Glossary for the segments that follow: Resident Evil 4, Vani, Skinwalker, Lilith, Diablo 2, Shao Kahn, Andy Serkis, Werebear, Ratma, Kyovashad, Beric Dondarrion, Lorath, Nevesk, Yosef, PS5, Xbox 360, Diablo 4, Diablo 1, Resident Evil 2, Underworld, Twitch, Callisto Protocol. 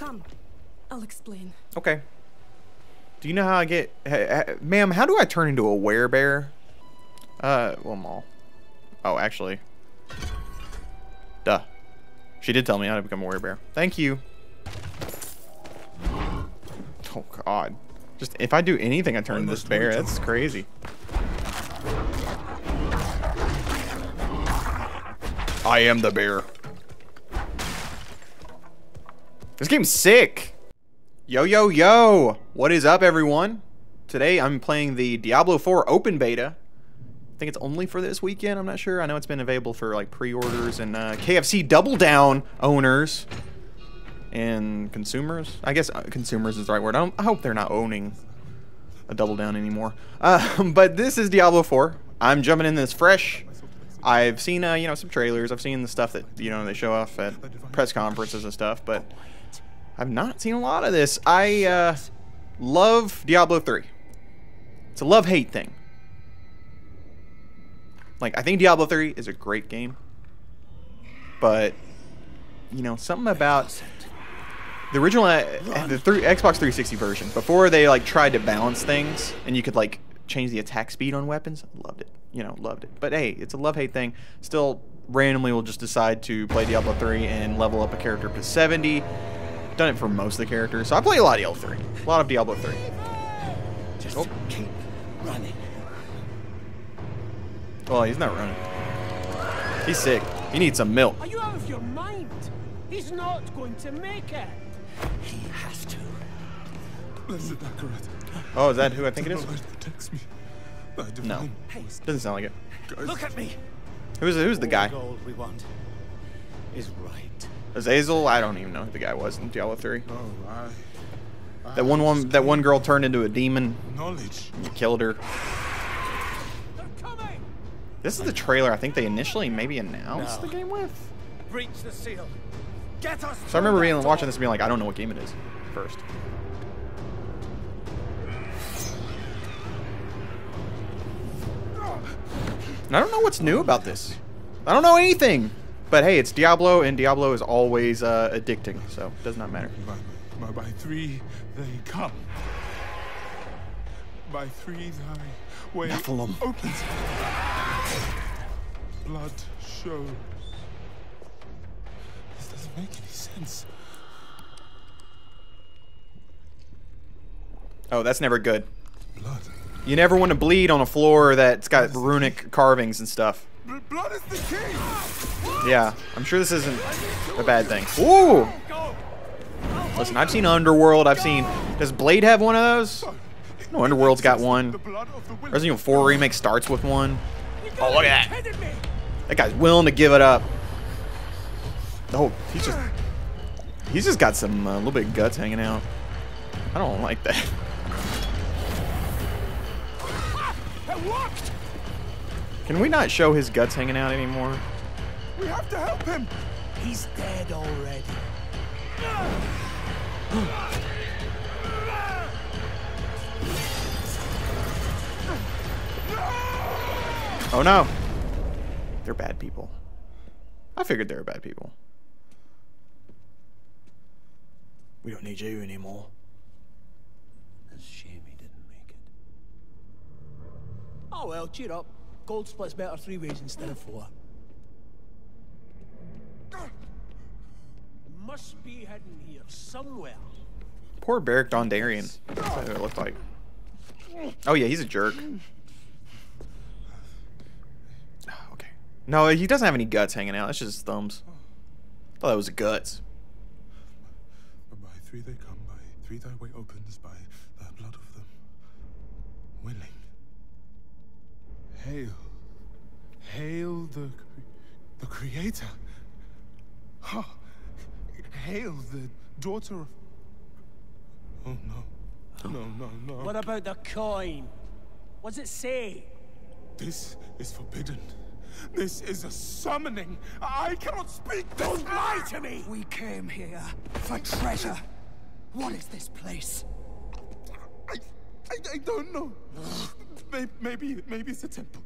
Come, I'll explain. Okay. Do you know how I get... Ma'am, how do I turn into a werebear? Well, Maul. Oh, actually. Duh. She did tell me how to become a werebear. Thank you. Oh, God. Just, if I do anything, I turn into this bear. That's crazy. I am the bear. This game's sick. Yo, yo, yo. What is up, everyone? Today, I'm playing the Diablo 4 open beta. I think it's only for this weekend. I'm not sure. I know it's been available for like pre-orders and KFC Double Down owners and consumers. I guess consumers is the right word. I hope they're not owning a Double Down anymore. But this is Diablo 4. I'm jumping in this fresh. I've seen, you know, some trailers. I've seen the stuff that, you know, they show off at press conferences and stuff, but I've not seen a lot of this. I love Diablo 3. It's a love-hate thing. Like, I think Diablo 3 is a great game, but, you know, something about the original, Xbox 360 version, before they, like, tried to balance things, and you could, like, change the attack speed on weapons, loved it. You know, loved it. But hey, it's a love-hate thing. Still, randomly, we'll just decide to play Diablo 3 and level up a character to 70. Done it for most of the characters. So I play a lot of DL3. A lot of Diablo 3. Just keep running. Well, he's not running. He's sick. He needs some milk. Are you out of your mind? He's not going to make it. He has to. Oh, is that who I think it is? No, doesn't sound like it. Look at me. Who's the guy? Azazel? I don't even know who the guy was in Diablo 3. That one girl turned into a demon. You killed her. This is the trailer I think they initially maybe announced the game with. So I remember watching this and being like, I don't know what game it is first. And I don't know what's new about this. I don't know anything. But hey, it's Diablo, and Diablo is always addicting, so it does not matter. By three, they come. By three, thy way opens. Blood shows. This doesn't make any sense. Oh, that's never good. Blood. You never want to bleed on a floor that's got runic carvings and stuff. Blood is the king. Yeah, I'm sure this isn't a bad thing. Ooh! Listen, I've seen Underworld, I've seen... Does Blade have one of those? No, Underworld's got one. Resident Evil 4 Remake starts with one. Oh, look at that. That guy's willing to give it up. Oh, he's just got some little bit of guts hanging out. I don't like that. Can we not show his guts hanging out anymore? We have to help him. He's dead already. Oh no. They're bad people. I figured they were bad people. We don't need you anymore. That's a shame he didn't make it. Oh well, cheer up. Gold split's better 3 ways instead of 4. Must be hidden here somewhere. Poor Beric Dondarrion. That's what it looked like. Oh yeah, he's a jerk. Okay. No, he doesn't have any guts hanging out. That's just his thumbs. I thought that was guts. By 3 they come, by 3 thy way opens, by the blood of them willing. Hail, hail the creator. Ha! Hail the daughter of... Oh no, no, no, no. What about the coin? What's it say? This is forbidden. This is a summoning. I cannot speak this. Don't lie to me. We came here for treasure. What is this place? I don't know. Maybe it's a temple.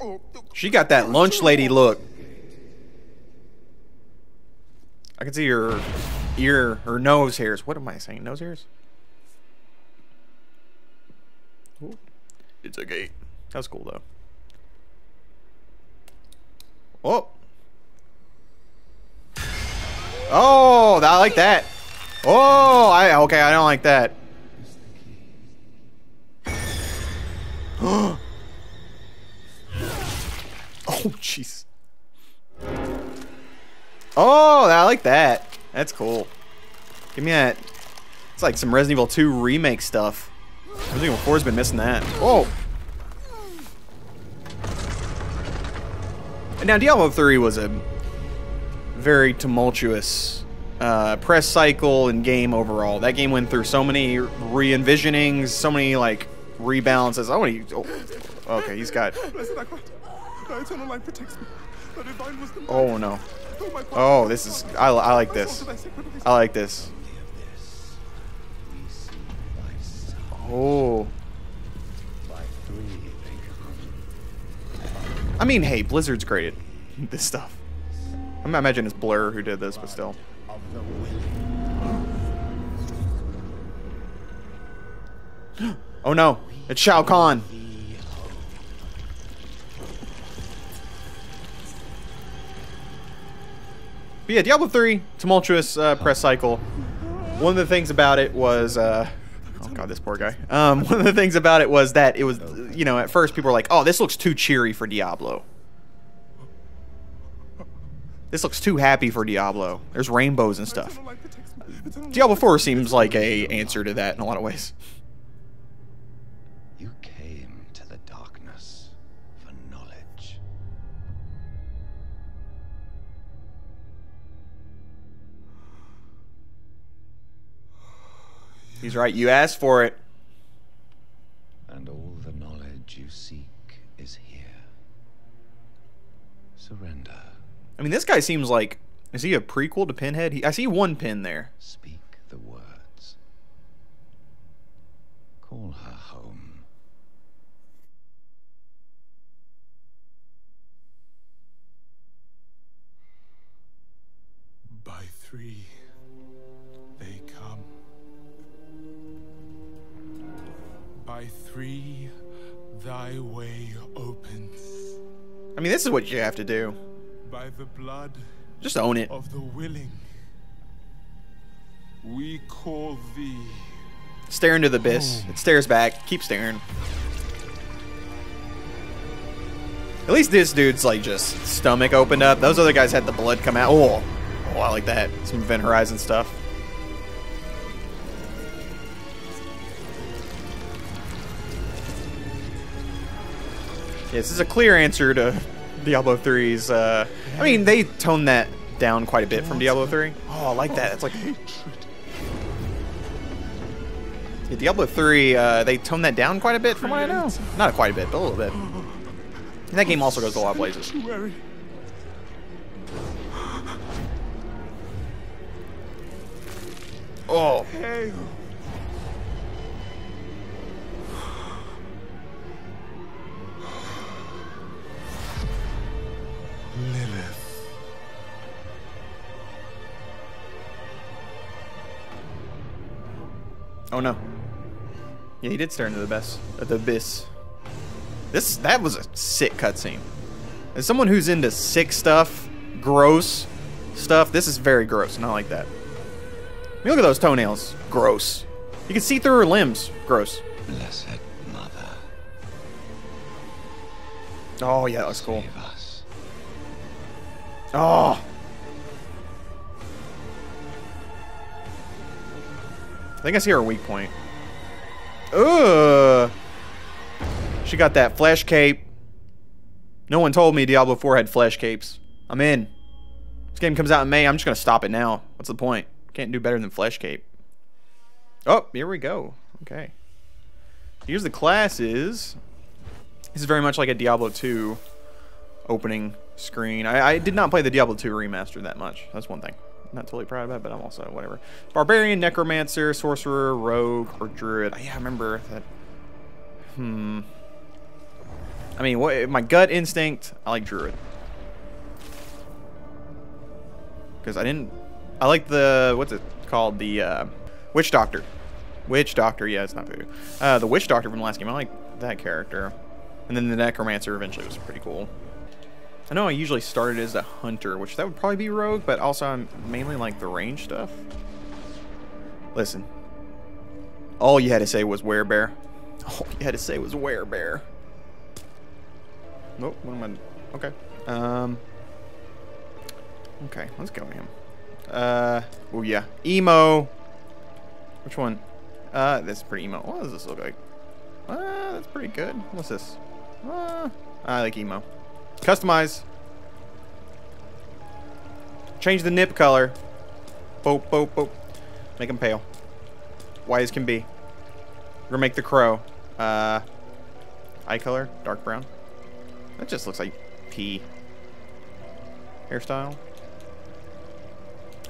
Oh. She got that lunch lady look. I can see her ear or nose hairs. What am I saying? Nose hairs? Ooh. It's okay. That was cool though. Oh. Oh, I like that. Oh, okay, I don't like that. Oh, jeez. Oh, I like that. That's cool. Give me that. It's like some Resident Evil 2 remake stuff. Resident Evil 4 has been missing that. Oh. And now Diablo 3 was a very tumultuous press cycle and game overall. That game went through so many re-envisionings, so many like rebalances. Oh, okay, he's got. Oh no. Oh, this is. I like this. I like this. Oh. I mean, hey, Blizzard's great at this stuff. I'm not imagining it's Blur who did this, but still. Oh no, it's Shao Kahn. But yeah, Diablo 3, tumultuous press cycle. One of the things about it was, oh god, this poor guy. One of the things about it was that it was, you know, at first people were like, oh, this looks too cheery for Diablo. This looks too happy for Diablo. There's rainbows and stuff. Diablo 4 seems like a answer to that in a lot of ways. You came to the darkness for knowledge. He's right, you asked for it. And all the knowledge you seek is here. Surrender. I mean, this guy seems like, is he a prequel to Pinhead? I see one pin there. Speak the words. Call her home. By three, they come. By three, thy way opens. I mean, this is what you have to do. By the blood, just own it. Of the willing, we call thee. Stare into the abyss. It stares back. Keep staring. At least this dude's like just stomach opened up. Those other guys had the blood come out. Oh, oh, I like that. Some Event Horizon stuff. Yeah, this is a clear answer to Diablo 3's, I mean, they toned that down quite a bit from Diablo 3. Oh, I like that. It's like... Yeah, Diablo 3, they toned that down quite a bit from what I know. Not quite a bit, but a little bit. And that game also goes a lot of places. Oh. Lilith. Oh no. Yeah, he did stare into the abyss. That was a sick cutscene. As someone who's into sick stuff, gross stuff, this is very gross, and I like that. I mean, look at those toenails. Gross. You can see through her limbs. Gross. Blessed Mother. Oh yeah, that was cool. Oh! I think I see her weak point. Ugh! She got that flesh cape. No one told me Diablo 4 had flesh capes. I'm in. This game comes out in May. I'm just gonna stop it now. What's the point? Can't do better than flesh cape. Oh, here we go. Okay. Here's the classes. This is very much like a Diablo 2 opening screen. I did not play the Diablo 2 remaster that much. That's one thing. I'm not totally proud of it, but I'm also whatever. Barbarian, Necromancer, Sorcerer, Rogue, or Druid. Yeah, I remember that. I mean, what? My gut instinct, I like Druid. Because I didn't I like the, what's it called? The Witch Doctor. Witch Doctor, yeah, it's not voodoo. The Witch Doctor from the last game, I like that character. And then the Necromancer eventually was pretty cool. I know I usually started as a hunter, which that would probably be rogue, but also I'm mainly like the range stuff. Listen, all you had to say was Werebear. All you had to say was Werebear. Nope, what am I, okay. Okay, let's go with him. Oh yeah, emo. Which one? That's pretty emo. What does this look like? That's pretty good. What's this? I like emo. Customize. Change the nip color. Boop, boop, boop. Make him pale. White as can be. We're gonna make the crow. Eye color, dark brown. That just looks like pee. Hairstyle.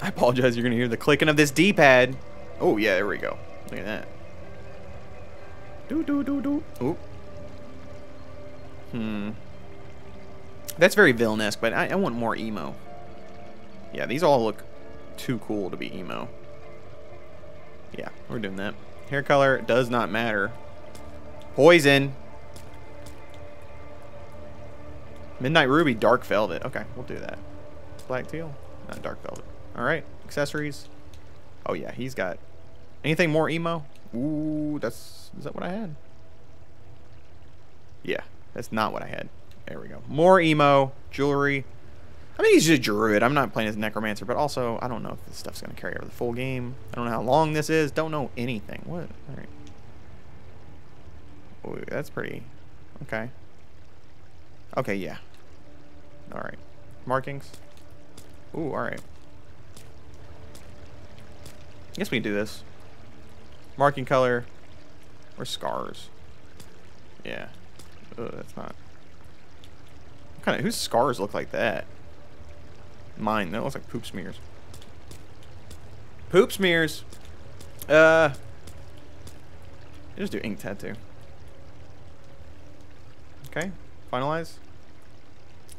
I apologize, you're gonna hear the clicking of this D-pad. Oh yeah, there we go. Look at that. Do do do do. Oop. Hmm. That's very villain-esque, but I want more emo. Yeah, these all look too cool to be emo. Yeah, we're doing that. Hair color does not matter. Poison. Midnight Ruby, dark velvet. Okay, we'll do that. Black teal, not dark velvet. All right, accessories. Oh yeah, he's got anything more emo? Ooh, that's, is that what I had? Yeah, that's not what I had. There we go. More emo, jewelry. I mean, he's just a druid. I'm not playing as necromancer, but also, I don't know if this stuff's going to carry over the full game. I don't know how long this is. Don't know anything. What? All right. Ooh, that's pretty. Okay. Okay, yeah. All right. Markings. Ooh, all right. I guess we can do this. Marking color or scars. Yeah. Ugh, that's not. What kind of, whose scars look like that? Mine. That looks like poop smears. Poop smears. Just do ink tattoo. Okay. Finalize.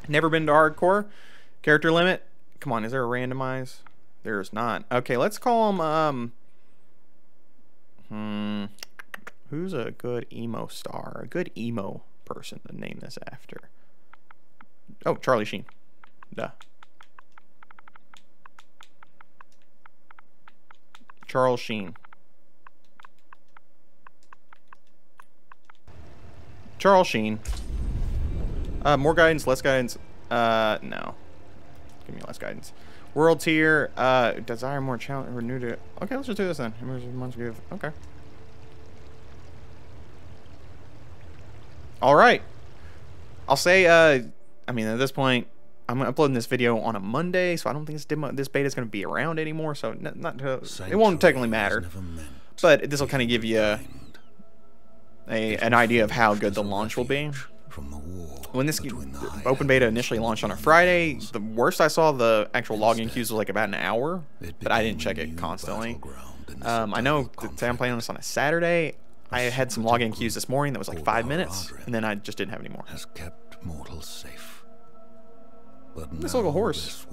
Never been to hardcore. Character limit. Come on, is there a randomize? There's not. Okay, let's call him, who's a good emo star? A good emo person to name this after. Oh, Charlie Sheen. Duh. Charles Sheen. Charles Sheen. More guidance, less guidance. No. Give me less guidance. World tier. Desire more challenge. Renewed it. Okay, let's just do this then. Okay. All right. I'll say. I mean, at this point, I'm uploading this video on a Monday, so I don't think this demo, this beta is going to be around anymore. So it won't technically matter. But this will kind of give you an idea of how good the launch will be. When this open beta initially launched on a Friday, the worst I saw the actual login queues was like about an hour, but I didn't check it constantly. I know that I'm playing this on a Saturday. I had some login queues this morning that was like 5 minutes, and then I just didn't have any more. Has kept mortals safe. But this little horse.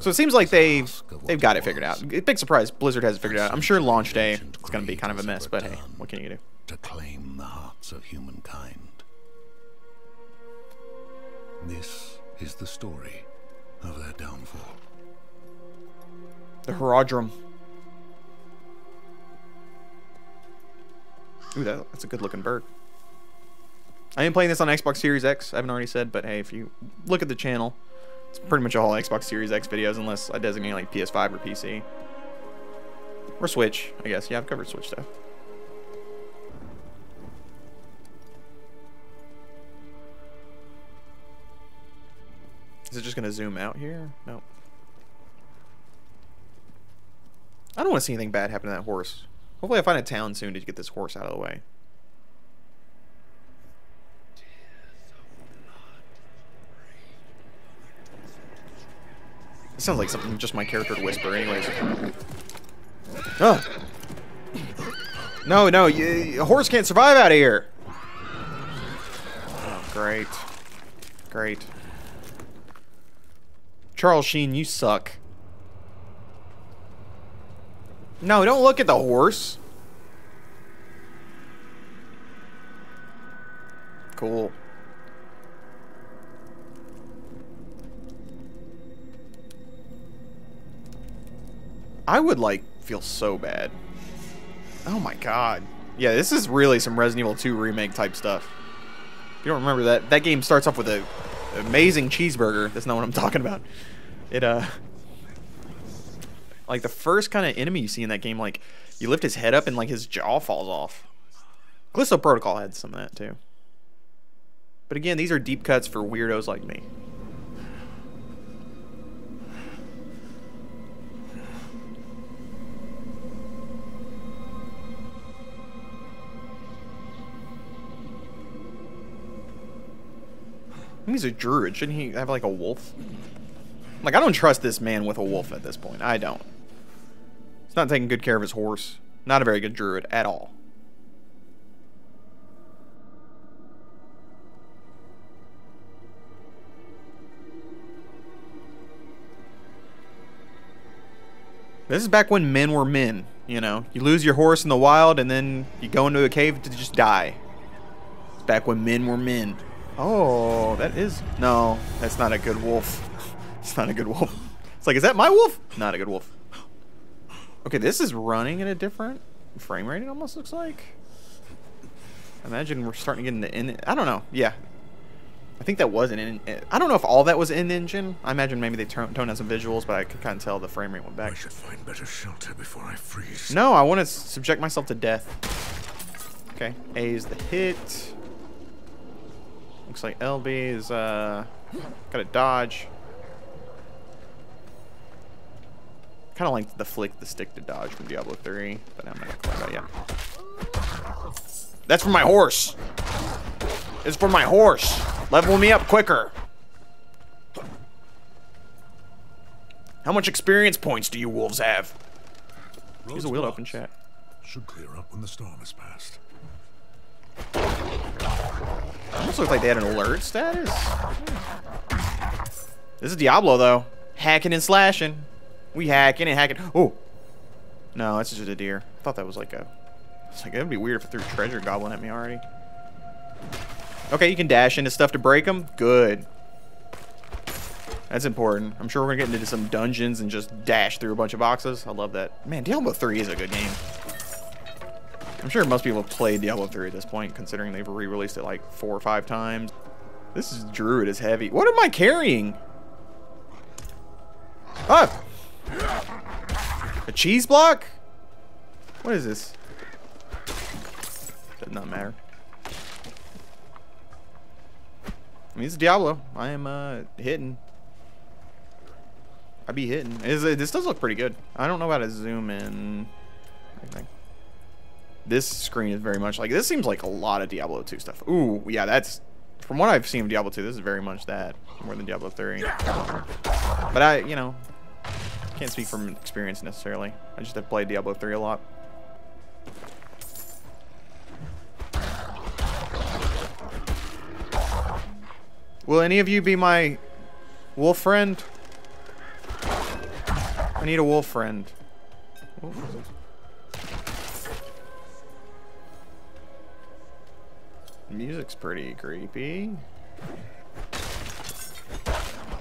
So it seems like they've got it figured out. Big surprise, Blizzard has it figured out. I'm sure launch day is going to be kind of a mess, but hey, what can you do? To claim the hearts of humankind. This is the story of their downfall. The Herodrum. Ooh, that's a good-looking bird. I am playing this on Xbox Series X. I haven't already said, but hey, if you look at the channel, it's pretty much all Xbox Series X videos, unless I designate like PS5 or PC. Or Switch, I guess. Yeah, I've covered Switch stuff. Is it just going to zoom out here? No. I don't want to see anything bad happen to that horse. Hopefully I find a town soon to get this horse out of the way. It sounds like something just my character would whisper anyways. Oh. No, no, a horse can't survive out of here. Oh, great. Great. Charles Sheen, you suck. No, don't look at the horse. Cool. I would, like, feel so bad. Oh my god. Yeah, this is really some Resident Evil 2 remake type stuff. If you don't remember that, that game starts off with an amazing cheeseburger. That's not what I'm talking about. It, like, the first kind of enemy you see in that game, like, you lift his head up and, like, his jaw falls off. Callisto Protocol had some of that, too. But again, these are deep cuts for weirdos like me. He's a druid. Shouldn't he have, like, a wolf? Like, I don't trust this man with a wolf at this point. I don't. He's not taking good care of his horse. Not a very good druid at all. This is back when men were men, you know. You lose your horse in the wild, and then you go into a cave to just die. It's back when men were men. Oh, that is... No, that's not a good wolf. It's not a good wolf. It's like, is that my wolf? Not a good wolf. Okay, this is running at a different frame rate, it almost looks like. I imagine we're starting to get into... I don't know. Yeah. I think that was an... I don't know if all that was in-engine. I imagine maybe they toned down some visuals, but I could kind of tell the frame rate went back. I should find better shelter before I freeze. No, I want to subject myself to death. Okay, A is the hit. Looks like LB is, got a dodge. Kind of like the flick the stick to dodge from Diablo 3, but I'm not quite out yet. That's for my horse! It's for my horse! Level me up quicker! How much experience points do you wolves have? Use a wheel to open chat. Should clear up when the storm has passed. Almost looked like they had an alert status. This is Diablo, though. Hacking and slashing. We hacking and hacking. Oh! No, that's just a deer. I thought that was like a... It's like, that'd be weird if it threw a treasure goblin at me already. Okay, you can dash into stuff to break them. Good. That's important. I'm sure we're gonna get into some dungeons and just dash through a bunch of boxes. I love that. Man, Diablo 3 is a good game. I'm sure most people have played Diablo 3 at this point, considering they've re-released it like 4 or 5 times. This is druid is heavy. What am I carrying? Oh! A cheese block? What is this? Does not matter. I mean, it's Diablo. I am hitting. I be hitting. This does look pretty good. I don't know how to zoom in. This screen is very much like, this seems like a lot of Diablo 2 stuff. Ooh, yeah, that's, from what I've seen of Diablo 2, this is very much that, more than Diablo 3. But I, you know, can't speak from experience necessarily. I just have played Diablo 3 a lot. Will any of you be my wolf friend? I need a wolf friend. Ooh. Music's pretty creepy.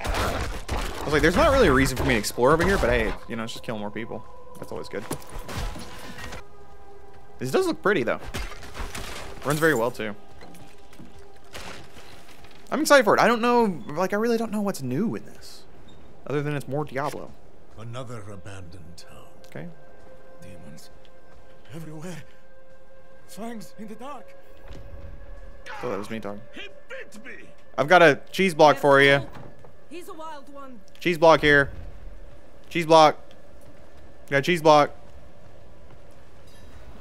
I was like, there's not really a reason for me to explore over here, but hey, you know, it's just killing more people. That's always good. This does look pretty, though. Runs very well, too. I'm excited for it. I don't know, like, I really don't know what's new in this. Other than it's more Diablo. Another abandoned town. Okay. Demons everywhere. Fangs in the dark. Oh, that was me talking. He bit me. I've got a cheese block for you. He's a wild one. Cheese block here. Cheese block. Got a cheese block.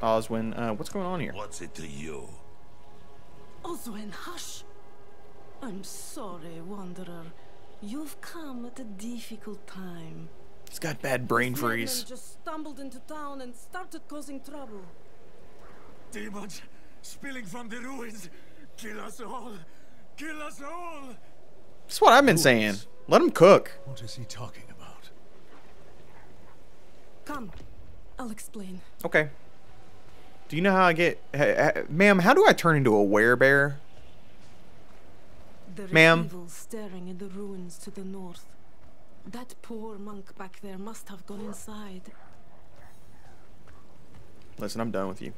Oswin, what's going on here? What's it to you? Oswin, hush. I'm sorry, Wanderer. You've come at a difficult time. He's got bad brain freeze. Just stumbled into town and started causing trouble. Demons spilling from the ruins. Kill us all! Kill us all! That's what I've been saying. Let him cook. What is he talking about? Come. I'll explain. Okay. Do you know how I get... Ma'am, how do I turn into a werebear? Ma'am? There is evil staring in the ruins to the north. That poor monk back there must have gone inside. Listen, I'm done with you.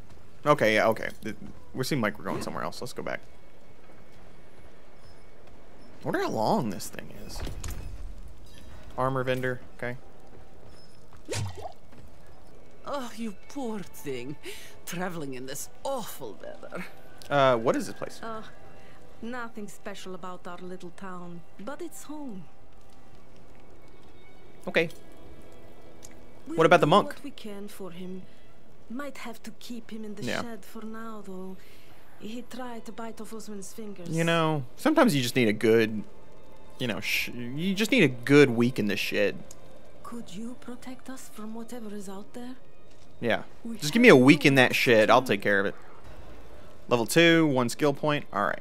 Okay, yeah, okay. We seem like we're going somewhere else. Let's go back. I wonder how long this thing is. Armor vendor, okay. Oh, you poor thing. Traveling in this awful weather. What is this place? Nothing special about our little town, but it's home. Okay. What about the monk? What we can for him. Might have to keep him in the shed for now, though. He tried to bite off Osman's fingers. You know, sometimes you just need a good, you know, you just need a good week in the shed. Could you protect us from whatever is out there? Yeah. Just give me a week in that shed. I'll take care of it. Level 2, 1 skill point. All right.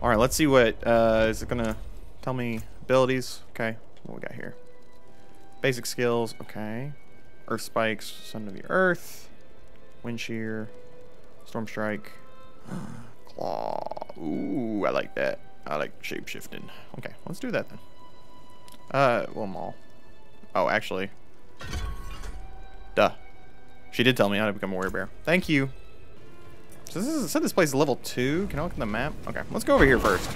All right, let's see what is it going to tell me abilities. Okay. What we got here? Basic skills. Okay. Earth spikes, son of the earth. Wind shear, storm strike, claw. Ooh, I like that. I like shape shifting. Okay, let's do that then. Well, Maul. Oh, actually, duh. She did tell me how to become a werebear. Thank you. So this is, it said this place is level 2. Can I look at the map? Okay, let's go over here first.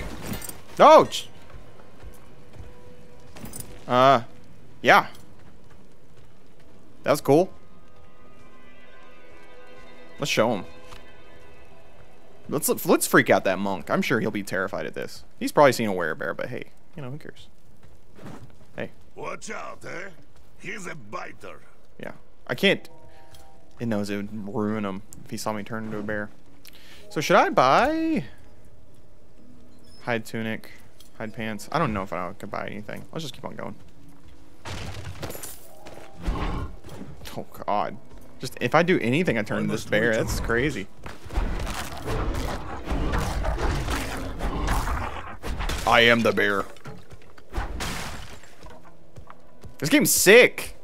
Oh. Yeah. That was cool. Let's show him. Let's freak out that monk. I'm sure he'll be terrified at this. He's probably seen a werebear, but hey, you know, who cares? Hey. Watch out, eh? He's a biter. Yeah. I can't... It knows it would ruin him if he saw me turn into a bear. So should I buy... Hide tunic, hide pants. I don't know if I could buy anything. Let's just keep on going. Oh, God. Just if I do anything, I turn into this bear. That's crazy. I am the bear. This game's sick.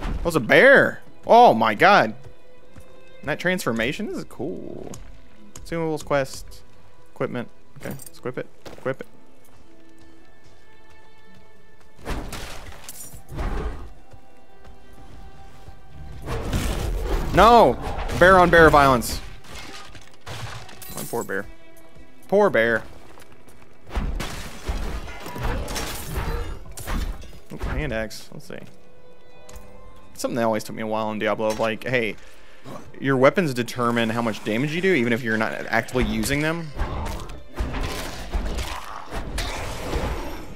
That was a bear. Oh my God. And that transformation, this is cool. Consumables, quest, equipment. Okay, let's equip it. Equip it. No! Bear on bear violence. My poor bear. Poor bear. Ooh, hand axe. Let's see. It's something that always took me a while in Diablo. Of like, hey, your weapons determine how much damage you do, even if you're not actively using them.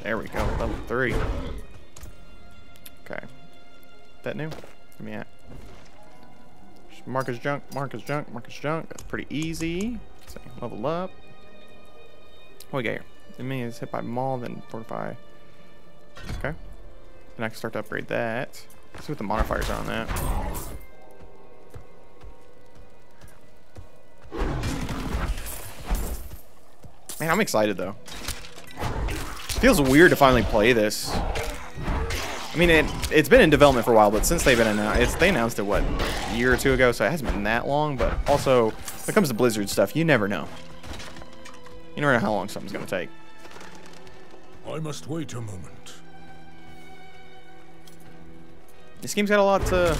There we go. Level 3. Okay. That new? Give me that. Marcus junk, Marcus junk, Marcus junk. That's pretty easy. So level up. What we got here? The minion is hit by maul, then fortify. Okay. And I can start to upgrade that. Let's see what the modifiers are on that. Man, I'm excited though. It feels weird to finally play this. I mean, it's been in development for a while, but since they've been announced, they announced it, what, a year or two ago, so it hasn't been that long, but also, when it comes to Blizzard stuff, you never know. You never know how long something's going to take. I must wait a moment. This game's got a lot to,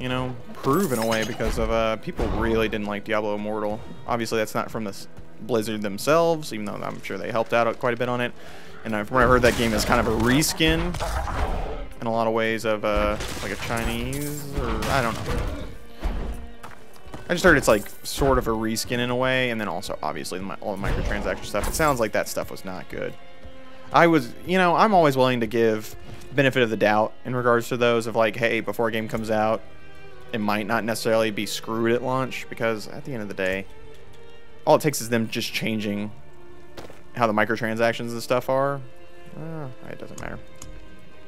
you know, prove in a way because of, people really didn't like Diablo Immortal. Obviously, that's not from the Blizzard themselves, even though I'm sure they helped out quite a bit on it. And I've heard that game is kind of a reskin in a lot of ways of like a Chinese, or I don't know. I just heard it's like sort of a reskin in a way, and then also obviously all the microtransaction stuff. It sounds like that stuff was not good. I was, you know, I'm always willing to give benefit of the doubt in regards to those of like, hey, before a game comes out, it might not necessarily be screwed at launch because at the end of the day, all it takes is them just changing how the microtransactions and stuff are. It doesn't matter.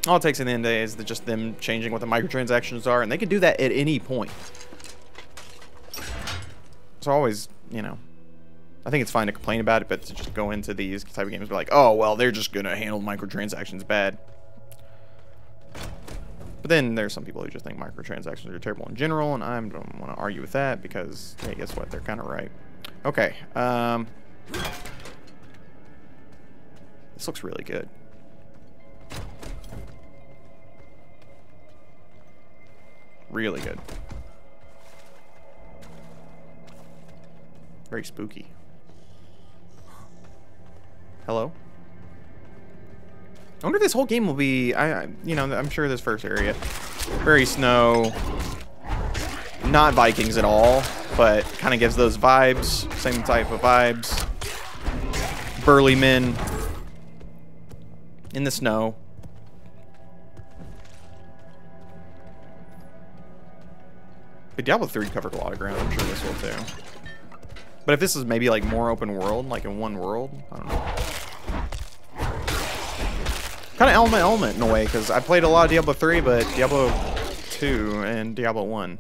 All it takes in the end of the day is just them changing what the microtransactions are, and they can do that at any point. So always, you know, I think it's fine to complain about it, but to just go into these type of games and be like, oh, well, they're just going to handle microtransactions bad. But then there's some people who just think microtransactions are terrible in general, and I don't want to argue with that because, hey, guess what? They're kind of right. Okay. This looks really good. Really good. Very spooky. Hello? I wonder if this whole game will be, you know, I'm sure this first area, very snow, not Vikings at all, but kind of gives those vibes, same type of vibes. Burly men in the snow. But Diablo 3 covered a lot of ground, I'm sure this will too. But if this is maybe like more open world, like in one world, I don't know. Kind of element in a way, because I played a lot of Diablo 3, but Diablo 2 and Diablo 1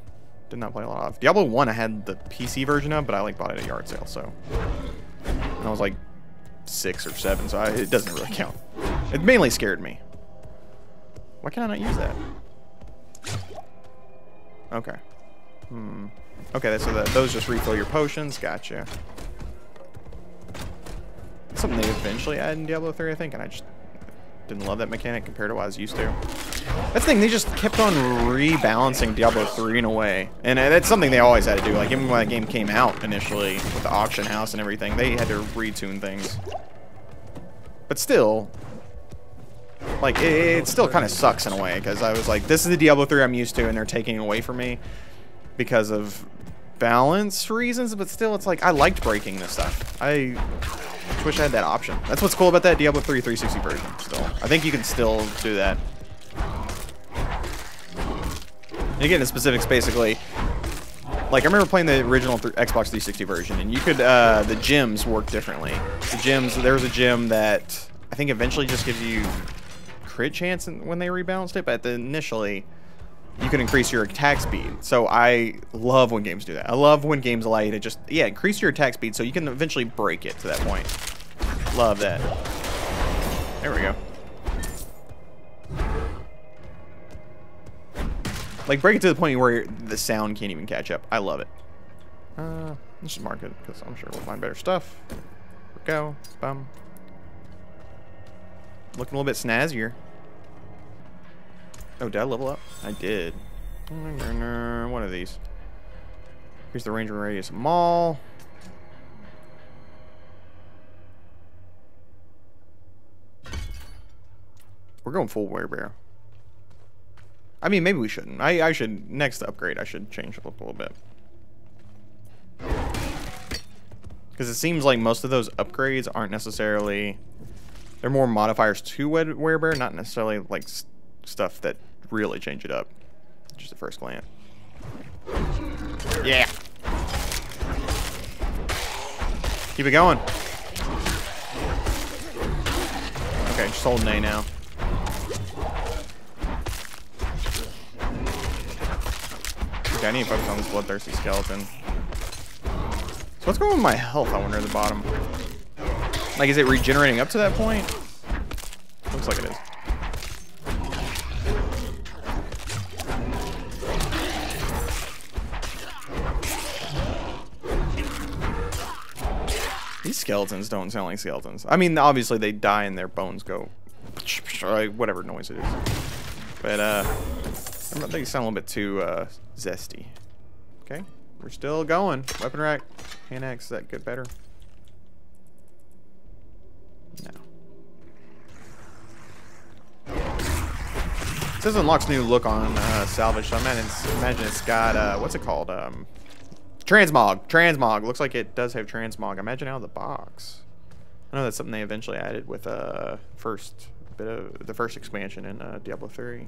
did not play a lot of. Diablo 1 I had the PC version of, but I like bought it at a yard sale, so. And I was like 6 or 7, so it doesn't really count. It mainly scared me. Why can I not use that? Okay. Hmm. Okay, so those just refill your potions. Gotcha. That's something they eventually add in Diablo 3, I think, and I just didn't love that mechanic compared to what I was used to. That's the thing, they just kept on rebalancing Diablo 3 in a way. And that's something they always had to do. Like, even when that game came out initially, with the auction house and everything, they had to retune things. But still, like, it still kind of sucks in a way, because I was like, this is the Diablo 3 I'm used to, and they're taking away from me because of balance reasons, but still, it's like, I liked breaking this stuff. I wish I had that option. That's what's cool about that Diablo 3 360 version still. I think you can still do that. And again, the specifics basically, like I remember playing the original Xbox 360 version, and you could, the gyms work differently. The gyms, there was a gym that I think eventually just gives you crit chance when they rebalanced it, but initially you can increase your attack speed. So I love when games do that. I love when games allow you to just, yeah, increase your attack speed so you can eventually break it to that point. Love that. There we go. Like, break it to the point where the sound can't even catch up. I love it. Let's just mark it, because I'm sure we'll find better stuff. Here we go. Bum. Looking a little bit snazzier. Oh, did I level up? I did. One of these. Here's the Ranger Radius Mall. We're going full Werebear. I mean, maybe we shouldn't. I should, next upgrade, I should change it up a little bit. Because it seems like most of those upgrades aren't necessarily, they're more modifiers to Werebear, not necessarily like stuff that really change it up, just at first glance. Yeah. Keep it going. Okay, just holding A now. Okay, I need to focus on this bloodthirsty skeleton. So what's going on with my health, I wonder, at the bottom? Like, is it regenerating up to that point? Looks like it is. Skeletons don't sound like skeletons. I mean, obviously they die and their bones go whatever noise it is. But I think they sound a little bit too zesty. Okay, we're still going. Weapon rack, hand axe, that get better? No. It says unlocks new look on salvage. So I imagine it's got what's it called? Transmog! Transmog! Looks like it does have transmog. Imagine out of the box. I know that's something they eventually added with the first expansion in Diablo 3.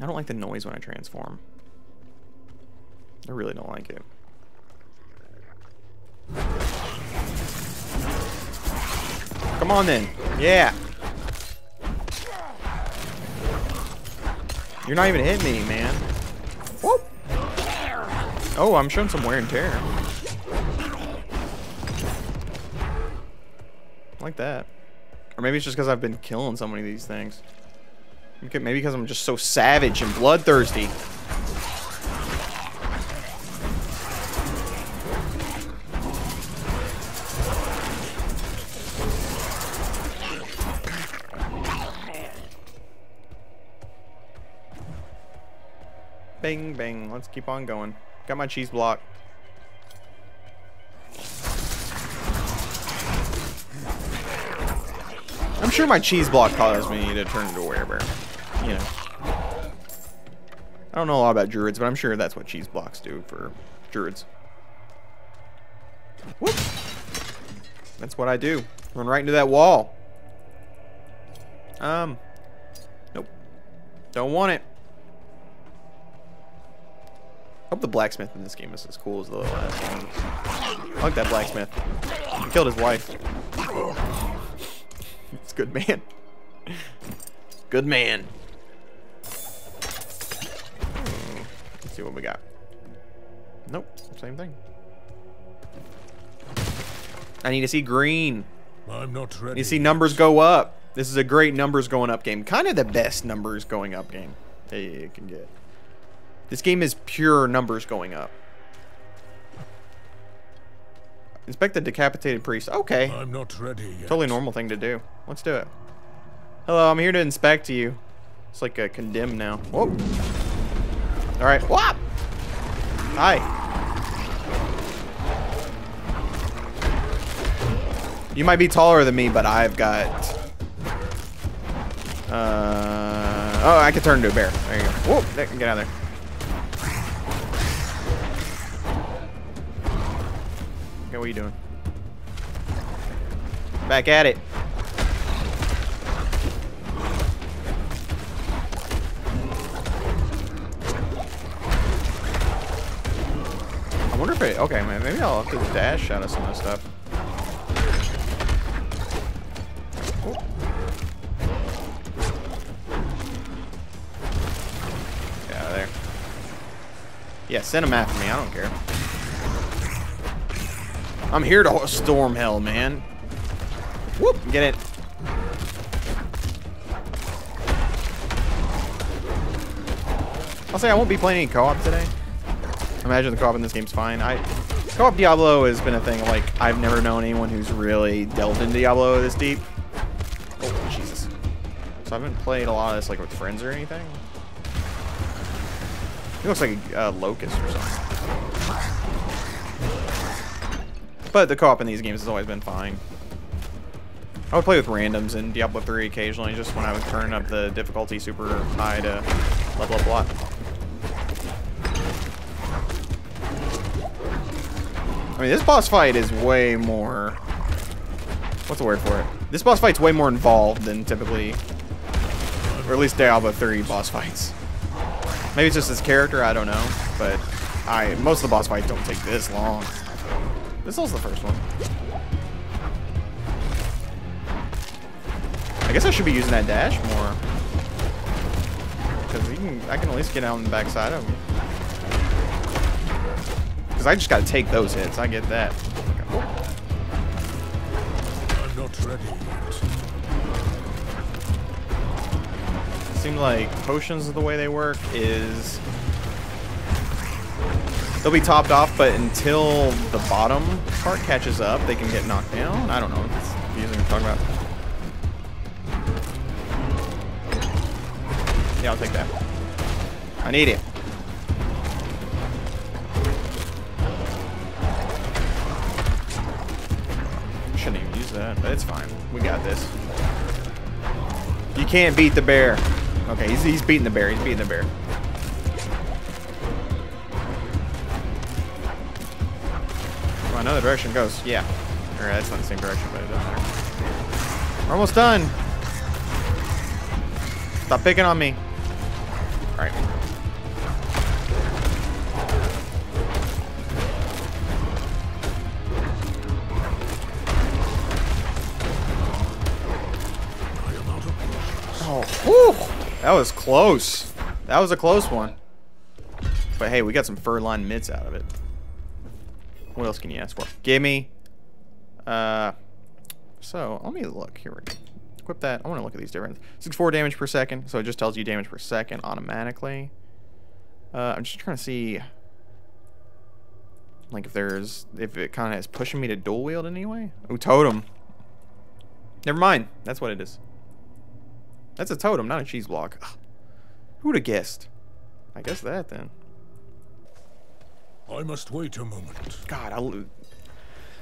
I don't like the noise when I transform. I really don't like it. Come on then! Yeah! You're not even hitting me, man. Whoop! Oh, I'm showing some wear and tear. Like that. Or maybe it's just because I've been killing so many of these things. Maybe because I'm just so savage and bloodthirsty. Bang, bang. Let's keep on going. Got my cheese block. I'm sure my cheese block caused me to turn into a werebear. You know. I don't know a lot about druids, but I'm sure that's what cheese blocks do for druids. Whoop! That's what I do. Run right into that wall. Nope. Don't want it. I hope the blacksmith in this game is as cool as the last one. I like that blacksmith. He killed his wife. It's good, man. Good man. Let's see what we got. Nope, same thing. I need to see green. I'm not ready. You see numbers go up. This is a great numbers going up game. Kind of the best numbers going up game that you can get. This game is pure numbers going up. Inspect the decapitated priest. Okay. I'm not ready yet. Totally normal thing to do. Let's do it. Hello, I'm here to inspect you. It's like a condemn now. Whoa. All right. Whop. Hi. You might be taller than me, but I've got... Oh, I can turn into a bear. There you go. Whoa, get out of there. Okay, what are you doing? Back at it. I wonder if it... Okay, man, maybe I'll have to dash out of some of this stuff. Get out of there. Yeah, send him after me. I don't care. I'm here to storm hell, man. Whoop, get it. I'll say I won't be playing any co-op today. Imagine the co-op in this game's fine. Co-op Diablo has been a thing. Like, I've never known anyone who's really delved into Diablo this deep. Oh, Jesus. So I haven't played a lot of this, like, with friends or anything. It looks like a locust or something. But the co-op in these games has always been fine. I would play with randoms in Diablo 3 occasionally, just when I would turn up the difficulty super high to level up a lot. I mean, this boss fight is way more... What's the word for it? This boss fight's way more involved than typically... Or at least Diablo 3 boss fights. Maybe it's just his character, I don't know. But most of the boss fights don't take this long. This was the first one. I guess I should be using that dash more. Because I can at least get out on the backside of them. Because I just got to take those hits. I get that. Okay. I'm not ready yet. It seemed like potions, the way they work, is... They'll be topped off, but until the bottom part catches up, they can get knocked down. I don't know. That's confusing to talk about. Yeah, I'll take that. I need it. Shouldn't even use that, but it's fine. We got this. You can't beat the bear. Okay, he's beating the bear. He's beating the bear. Another direction goes. Yeah. Alright, that's not the same direction, but it doesn't matter. We're almost done. Stop picking on me. Alright. Oh, whew. That was close. That was a close one. But hey, we got some fur-lined mitts out of it. What else can you ask for? Gimme. So, let me look. Here we go. equip that. I want to look at these different. 64 damage per second, so it just tells you damage per second automatically. I'm just trying to see, like, if it kind of is pushing me to dual wield in any way. Ooh, totem. Never mind. That's what it is. That's a totem, not a cheese block. Ugh. Who'd have guessed? I guess that then. I must wait a moment. God,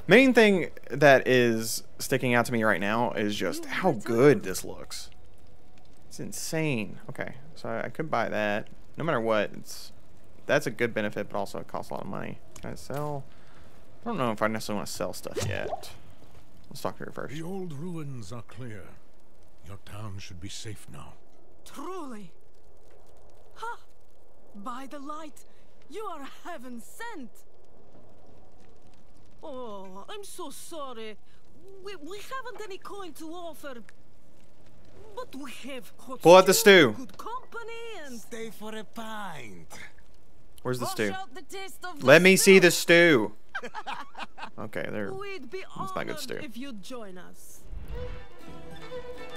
main thing that is sticking out to me right now is just how good this looks. It's insane. Okay, so I could buy that. No matter what, that's a good benefit, but also it costs a lot of money. Can I sell? I don't know if I necessarily want to sell stuff yet. Let's talk to her first. The old ruins are clear. Your town should be safe now. Truly. Ha! By the light, you are heaven sent. Oh, I'm so sorry. We haven't any coin to offer. But we have hot Pull out the stew. Good company and stay for a pint. Where's the stew? Let me see the stew. Okay, there. That's not good stew. If you'd join us.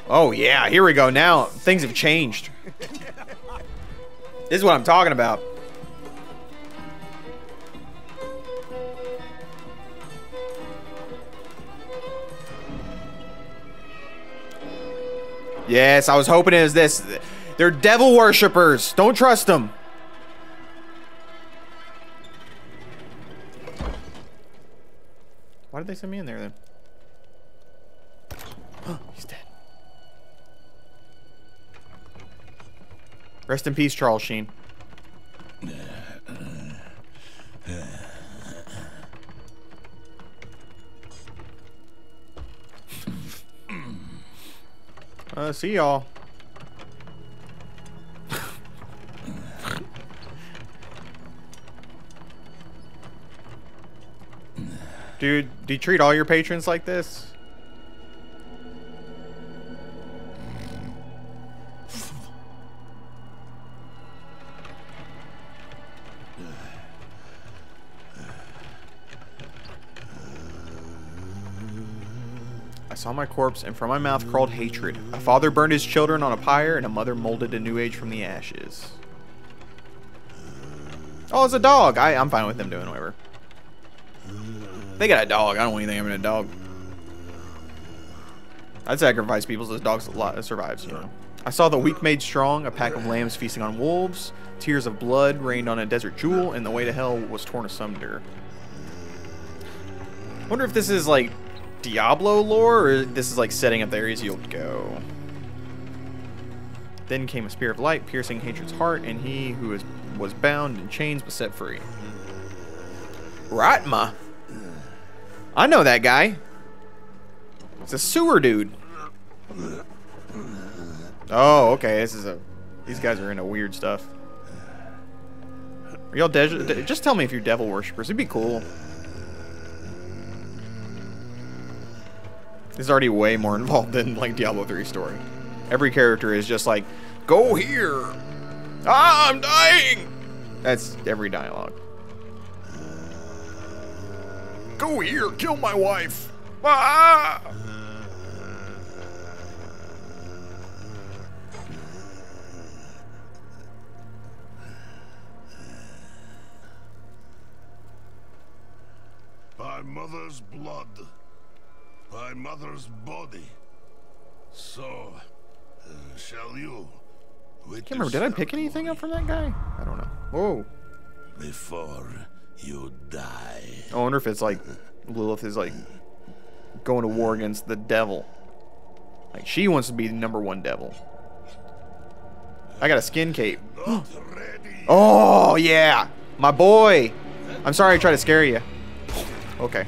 Oh yeah, here we go. Now things have changed. This is what I'm talking about. Yes, I was hoping it was this. They're devil worshippers. Don't trust them. Why did they send me in there then? He's dead. Rest in peace, Charles Sheen. See y'all. Dude, do you treat all your patrons like this? Saw my corpse, and from my mouth crawled hatred. A father burned his children on a pyre, and a mother molded a new age from the ashes. Oh, it's a dog. I'm fine with them doing whatever. They got a dog. I don't want anything having a dog. I'd sacrifice people so this dog survives, you know. I saw the weak made strong, a pack of lambs feasting on wolves. Tears of blood rained on a desert jewel, and the way to hell was torn asunder. Wonder if this is like Diablo lore, or this is like setting up the areas you'll go. Then came a spear of light, piercing hatred's heart, and he who was bound in chains was set free. Ratma. I know that guy. It's a sewer dude. Oh, okay. This is a. These guys are into weird stuff. Are y'all just tell me if you're devil worshippers. It'd be cool. It's already way more involved than like Diablo 3 story. Every character is just like, go here. Ah, I'm dying. That's every dialogue. Go here, kill my wife. Ah. By mother's blood. My mother's body. So, shall you? I can't remember. Did I pick anything up from that guy? I don't know. Whoa. Before you die. I wonder if it's like Lilith is like going to war against the devil. Like she wants to be the #1 devil. I got a skin cape. Oh yeah, my boy. I'm sorry I tried to scare you. Okay.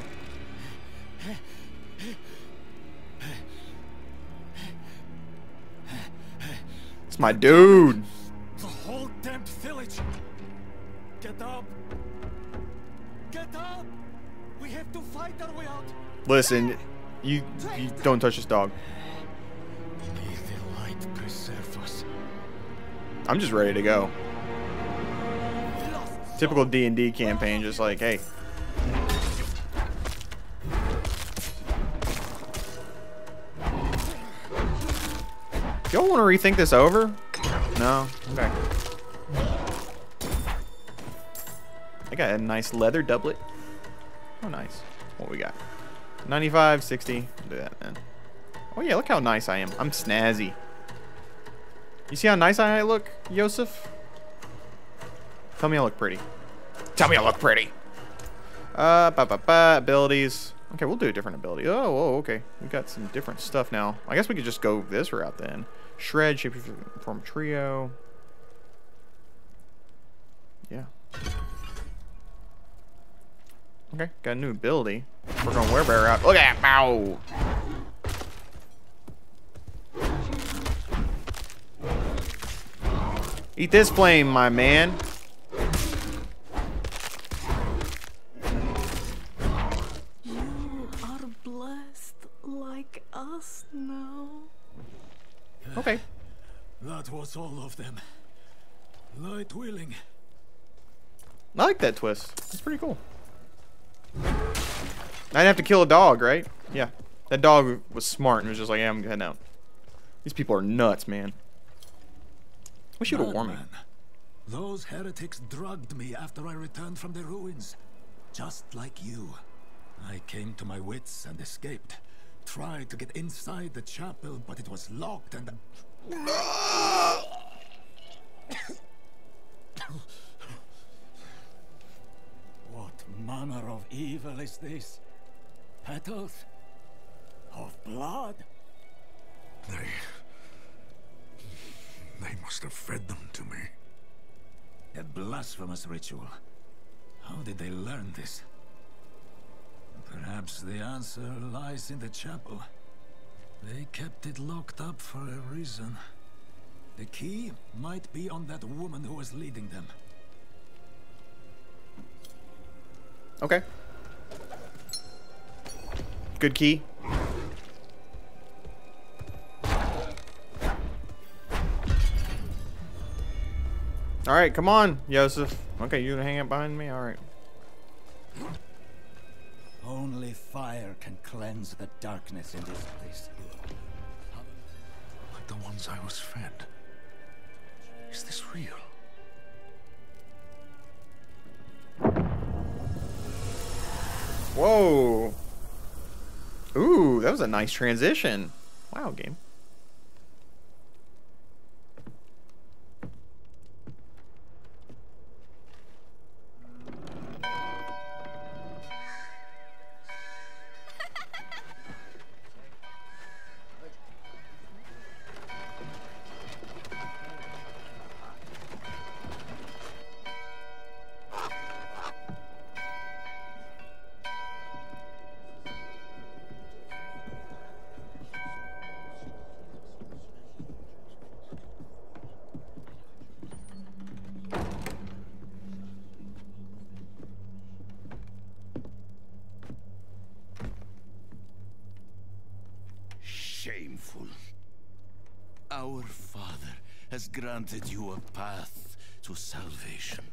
My dude. The whole damned village. Get up. Get up. We have to fight our way out. Listen, you don't touch this dog. May the light preserve us. I'm just ready to go. Typical D&D campaign, just like, hey. Y'all want to rethink this over? No? Okay. I got a nice leather doublet. Oh, nice. What we got? 95, 60. I'll do that then. Oh, yeah, look how nice I am. I'm snazzy. You see how nice I look, Yosef? Tell me I look pretty. Tell me I look pretty. Abilities. Okay, we'll do a different ability. Oh, whoa, okay. We got some different stuff now. I guess we could just go this route then. Shred, shape, form trio. Yeah. Okay, got a new ability. We're going Werebear out. Look at that! Bow! Eat this flame, my man. You are blessed like us now. Okay. That was all of them. Light willing. I like that twist. It's pretty cool. I didn't have to kill a dog, right? Yeah. That dog was smart and was just like, yeah, I'm heading out. These people are nuts, man. We should have warned him. Those heretics drugged me after I returned from the ruins. Just like you. I came to my wits and escaped. Tried to get inside the chapel, but it was locked and... What manner of evil is this? Petals? Of blood? They must have fed them to me. A blasphemous ritual. How did they learn this? Perhaps the answer lies in the chapel. They kept it locked up for a reason. The key might be on that woman who was leading them. Okay. Good key. Alright, come on, Yosef. Okay, you gonna hang out behind me? Alright. Only fire can cleanse the darkness in this place. Like the ones I was fed. Is this real? Whoa. Ooh, that was a nice transition. Wow, game. Our Father has granted you a path to salvation.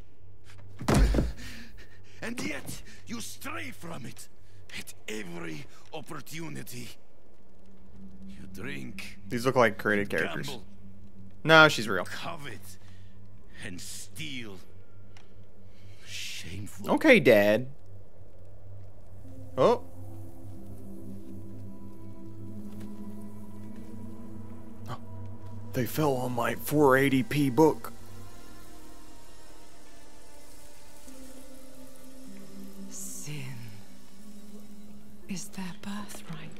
And yet, you stray from it at every opportunity. You drink. These look like created characters. Gamble, no, she's real. Covet and steal. Shameful. Okay, Dad. Oh. They fell on my 480p book. Sin is their birthright.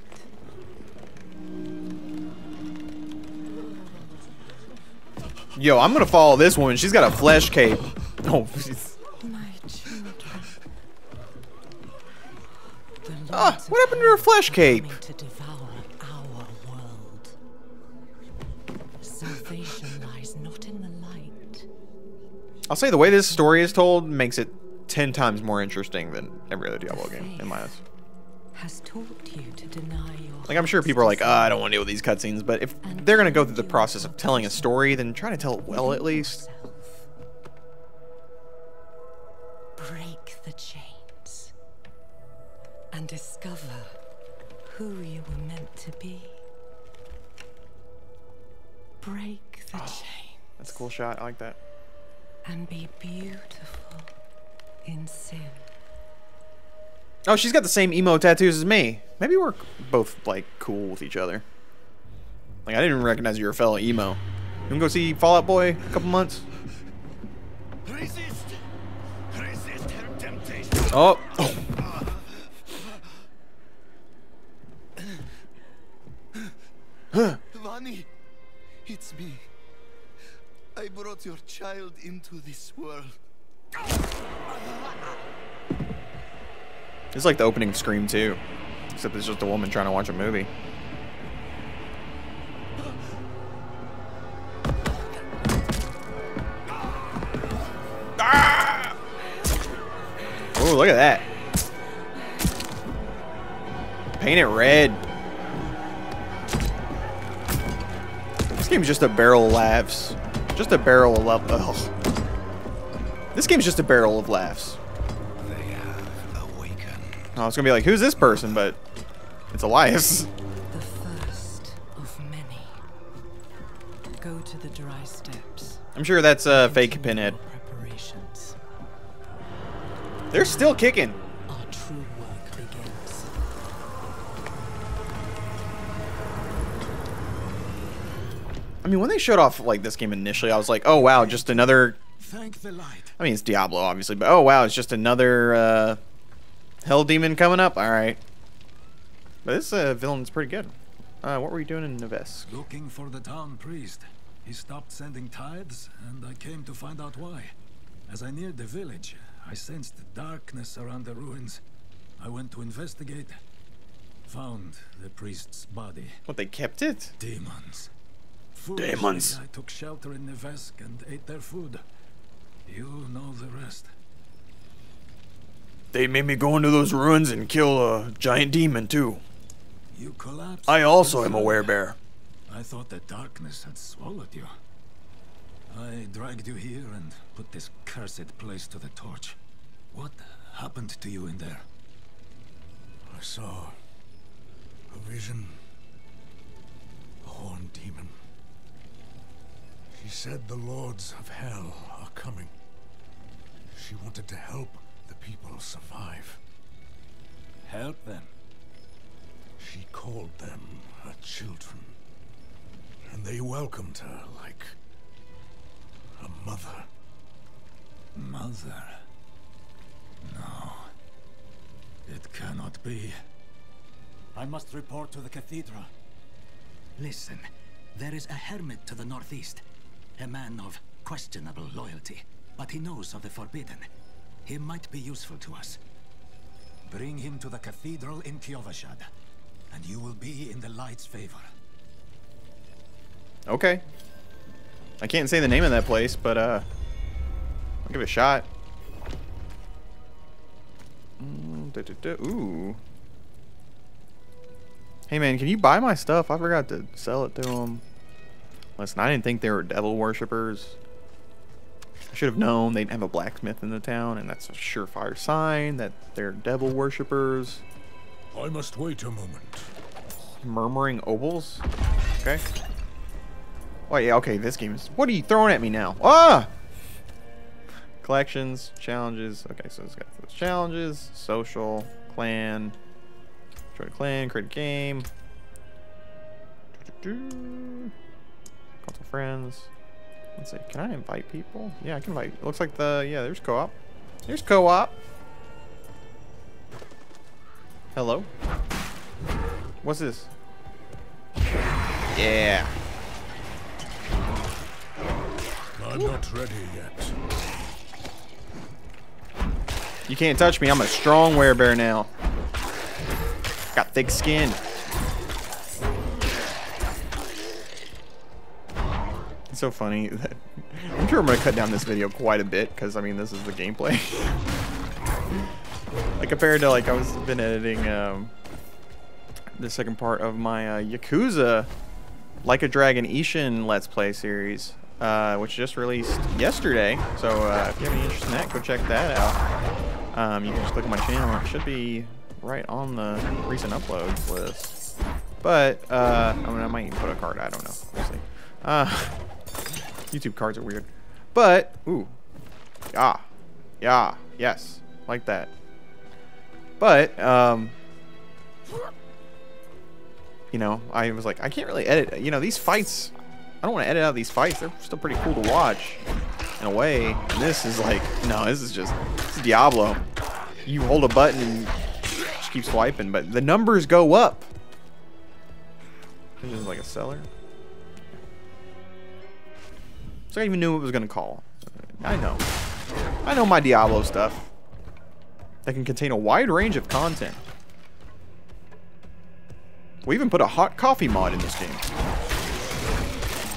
Yo, I'm gonna follow this woman. She's got a flesh cape. Oh, my children. Ah, what happened to her flesh cape? Salvation lies not in the light. I'll say the way this story is told makes it 10 times more interesting than every other Diablo game, in my eyes. Has taught you to deny your like, I'm sure people are like, I don't want to deal with these cutscenes, but if they're going to go through the process of telling a story, then try to tell it well at least. Break the chains and discover who you were meant to be. Break the chains. That's a cool shot. I like that. And be beautiful in sin. Oh, she's got the same emo tattoos as me. Maybe we're both, like, cool with each other. Like, I didn't even recognize you were a fellow emo. You wanna go see Fallout Boy in a couple months? Resist. Resist her temptation. Oh. Oh. Vani, it's me. I brought your child into this world. It's like the opening of Scream 2, except it's just a woman trying to watch a movie. Ah! Oh, look at that. Paint it red. This game's just a barrel of laughs. Just a barrel of love. Ugh. This game's just a barrel of laughs. I was gonna be like, who's this person? But it's Elias. The first of many. Go to the dry steps. I'm sure that's a fake pinhead. They're still kicking. Our true work begins. I mean, when they showed off like this game initially, I was like, oh wow, just another. Thank the light. I mean, it's Diablo, obviously, but oh wow, it's just another. Hell demon coming up. All right, but this villain's pretty good. What were you doing in Nevesk? Looking for the town priest. He stopped sending tithes, and I came to find out why. As I neared the village, I sensed darkness around the ruins. I went to investigate. Found the priest's body. What, they kept it? Demons. Foolishly, demons. I took shelter in Nevesk and ate their food. You know the rest. They made me go into those ruins and kill a giant demon, too. You collapsed. I also am a werebear. I thought the darkness had swallowed you. I dragged you here and put this cursed place to the torch. What happened to you in there? I saw a vision. A horned demon. She said the lords of hell are coming. She wanted to help the people survive. Help them. She called them her children, and they welcomed her like a mother. Mother? No. It cannot be. I must report to the cathedral. Listen, there is a hermit to the northeast, a man of questionable loyalty, but he knows of the forbidden. He might be useful to us. Bring him to the cathedral in Kyovashad, and you will be in the light's favor. Okay. I can't say the name of that place, but I'll give it a shot. Ooh. Hey man, can you buy my stuff? I forgot to sell it to him. Listen, I didn't think they were devil worshippers. I should have known they didn't have a blacksmith in the town, and that's a surefire sign that they're devil worshippers. I must wait a moment. Murmuring obols? Okay. Oh, yeah, okay, this game is... What are you throwing at me now? Ah! Collections, challenges. Okay, so it's got those challenges. Social, clan. Join a clan, create a game. Call to friends. Let's see, can I invite people? Yeah, I can invite. It looks like the, yeah, there's co-op. There's co-op. Hello. What's this? Yeah. I'm not ready yet. You can't touch me. I'm a strong werebear now. Got thick skin. So funny that I'm sure I'm gonna cut down this video quite a bit, because I mean this is the gameplay. Like compared to like I was been editing the second part of my Yakuza Like a Dragon Ishin Let's Play series, which just released yesterday. So if you have any interest in that, go check that out. You can just click on my channel. It should be right on the recent uploads list. But I mean I might put a card. I don't know. We'll see. YouTube cards are weird. But, ooh. Yeah. Yeah. Yes. Like that. But, you know, I was like, I can't really edit. You know, these fights, I don't want to edit out these fights. They're still pretty cool to watch in a way. And this is like, no, this is just, this is Diablo. You hold a button and just keep swiping, but the numbers go up. This is like a cellar. So I even knew it was going to call. I know. I know my Diablo stuff. That can contain a wide range of content. We even put a hot coffee mod in this game.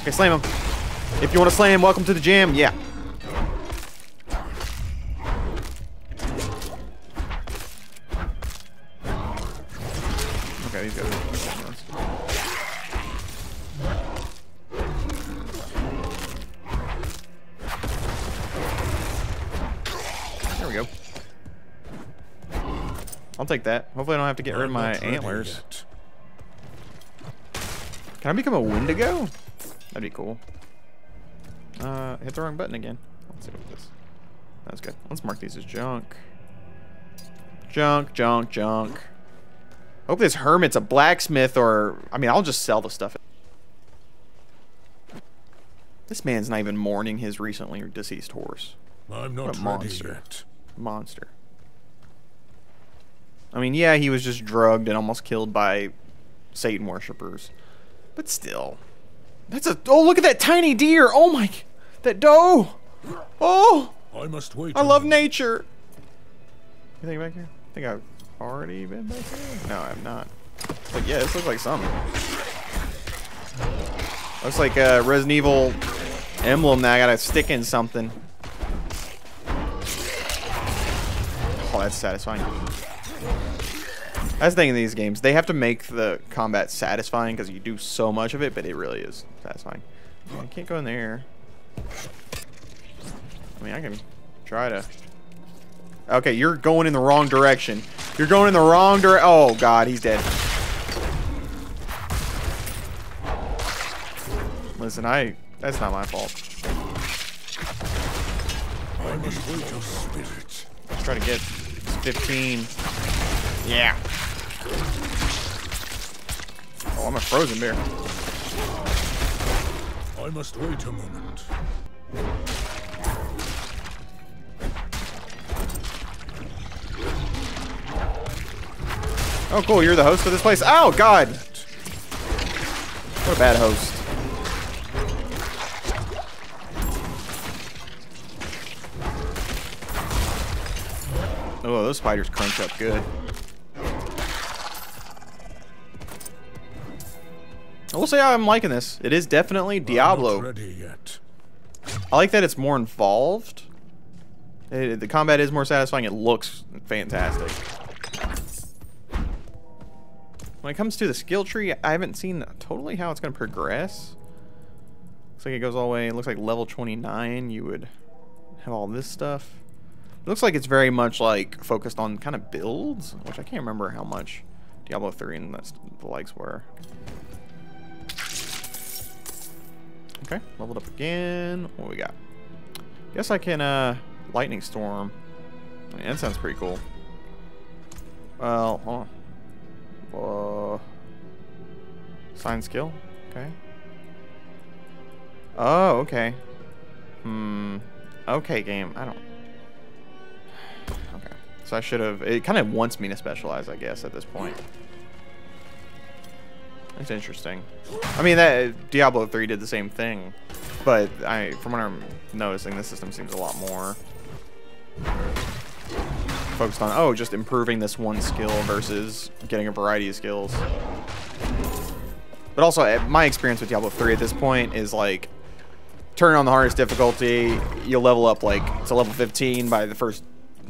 Okay, slam him. If you want to slam, welcome to the jam. Yeah. Okay, these guys are... There we go. I'll take that. Hopefully I don't have to get rid of my antlers. Can I become a Wendigo? That'd be cool. Hit the wrong button again. Let's see what this is. That's good. Let's mark these as junk. Junk, junk, junk. Hope this hermit's a blacksmith or... I mean, I'll just sell the stuff. This man's not even mourning his recently deceased horse. I'm not ready yet. Monster. I mean, yeah, he was just drugged and almost killed by Satan worshippers, but still, that's a... Oh, look at that tiny deer! Oh my, that doe! Oh! I must wait. I love nature. Anything back here? I think I've already been back here. No, I'm not. But yeah, this looks like something. Looks like a Resident Evil emblem that I gotta stick in something. Oh, that's satisfying. That's the thing in these games. They have to make the combat satisfying because you do so much of it, but it really is satisfying. I can't go in there. I mean, I can try to... Okay, you're going in the wrong direction. You're going in the wrong direction. Oh, God, he's dead. Listen, that's not my fault. I must lose your spirit. Let's try to get 15. Yeah. Oh, I'm a frozen bear. I must wait a moment. Oh, cool. You're the host of this place. Oh, God. What a bad host. Oh, those spiders crunch up good. I will say I'm liking this. It is definitely Diablo. I'm not ready yet. I like that it's more involved. The combat is more satisfying. It looks fantastic. When it comes to the skill tree, I haven't seen totally how it's going to progress. Looks like it goes all the way. It looks like level 29. You would have all this stuff. It looks like it's very much like focused on kind of builds, which I can't remember how much Diablo 3 and the likes were. Okay, leveled up again. What do we got? Guess I can lightning storm. I mean, that sounds pretty cool. Well, hold on. Sign skill. Okay. Oh, okay. Okay, game. I don't... Okay, so I should have... It kind of wants me to specialize, I guess, at this point. That's interesting. I mean, that Diablo 3 did the same thing, but from what I'm noticing, this system seems a lot more focused on, oh, just improving this one skill versus getting a variety of skills. But also, my experience with Diablo 3 at this point is like, turn on the hardest difficulty, you'll level up like to level 15 by the first...